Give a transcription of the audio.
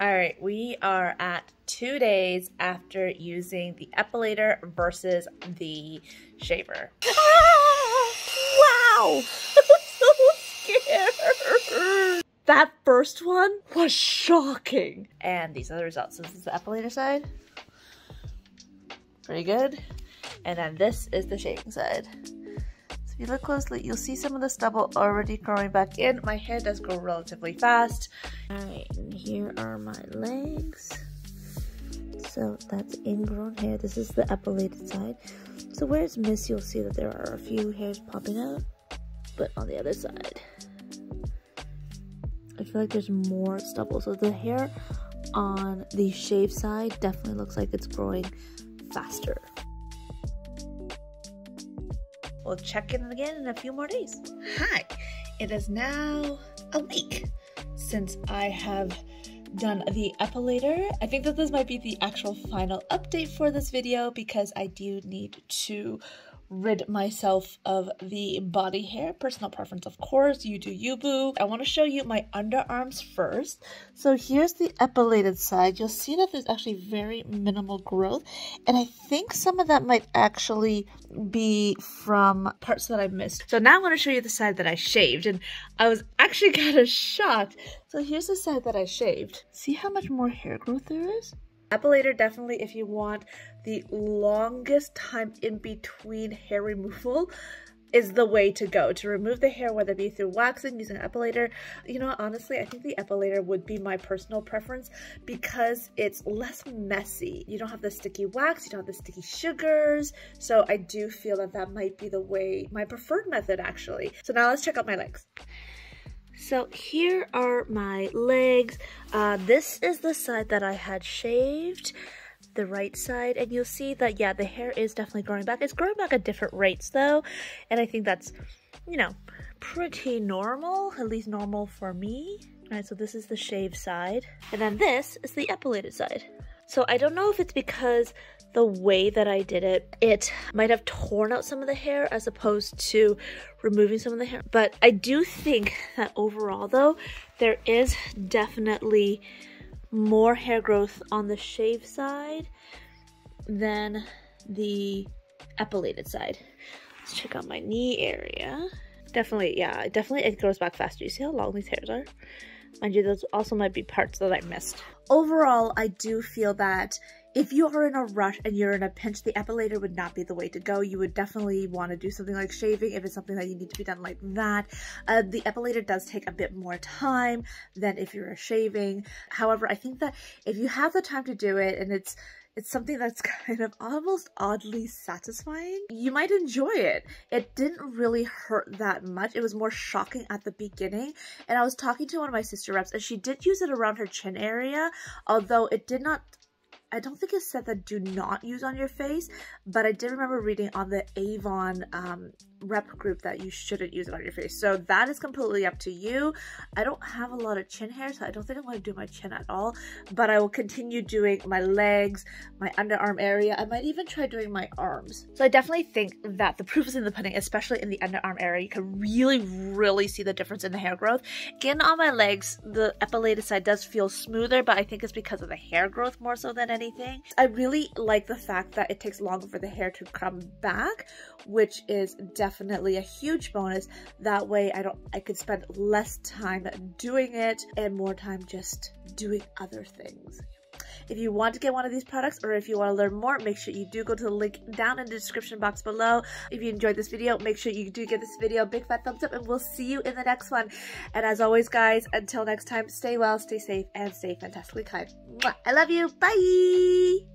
All right, we are at 2 days after using the epilator versus the shaver. Wow, I'm so scared. That first one was shocking. And these are the results. So this is the epilator side. Pretty good. And then this is the shaving side. If you look closely, you'll see some of the stubble already growing back in. My hair does grow relatively fast. All right, and here are my legs. So that's ingrown hair. This is the epilated side. So where it's missed, you'll see that there are a few hairs popping out, but on the other side, I feel like there's more stubble. So the hair on the shaved side definitely looks like it's growing faster. We'll check in again in a few more days. Hi, it is now a week since I have done the epilator. I think that this might be the actual final update for this video because I do need to rid myself of the body hair. Personal preference, of course, you do you, boo. I want to show you my underarms first. So here's the epilated side. You'll see that there's actually very minimal growth, and I think some of that might actually be from parts that I missed. So now I want to show you the side that I shaved, and I was actually kind of shocked. So here's the side that I shaved. See how much more hair growth there is? Epilator, definitely if you want the longest time in between hair removal, is the way to go to remove the hair, whether it be through waxing, using an epilator. You know, honestly, I think the epilator would be my personal preference because it's less messy. You don't have the sticky wax, you don't have the sticky sugars. So I do feel that that might be the way, my preferred method actually. So now let's check out my legs. So here are my legs. This is the side that I had shaved, the right side, and you'll see that, yeah, the hair is definitely growing back. It's growing back at different rates though, and I think that's, you know, pretty normal, at least normal for me. All right, so this is the shaved side, and then this is the epilated side. So I don't know if it's because the way that I did it, it might have torn out some of the hair as opposed to removing some of the hair. But I do think that overall though, there is definitely more hair growth on the shaved side than the epilated side. Let's check out my knee area. Definitely, yeah, definitely it grows back faster. You see how long these hairs are? Mind you, those also might be parts that I missed. Overall, I do feel that if you are in a rush and you're in a pinch, the epilator would not be the way to go. You would definitely want to do something like shaving if it's something that you need to be done like that. The epilator does take a bit more time than if you're shaving. However, I think that if you have the time to do it and it's something that's kind of almost oddly satisfying, you might enjoy it. It didn't really hurt that much. It was more shocking at the beginning. And I was talking to one of my sister reps and she did use it around her chin area, although it did not, I don't think it said that do not use on your face, but I did remember reading on the Avon rep group that you shouldn't use it on your face. So that is completely up to you. I don't have a lot of chin hair, so I don't think I'm going to do my chin at all, but I will continue doing my legs, my underarm area. I might even try doing my arms. So I definitely think that the proof is in the pudding, especially in the underarm area. You can really, really see the difference in the hair growth. Again, on my legs, the epilated side does feel smoother, but I think it's because of the hair growth more so than anything. I really like the fact that it takes longer for the hair to come back, which is definitely a huge bonus. That way I could spend less time doing it and more time just doing other things. If you want to get one of these products or if you want to learn more, make sure you do go to the link down in the description box below. If you enjoyed this video, make sure you do give this video a big fat thumbs up and we'll see you in the next one. And as always guys, until next time, stay well, stay safe, and stay fantastically kind. I love you. Bye!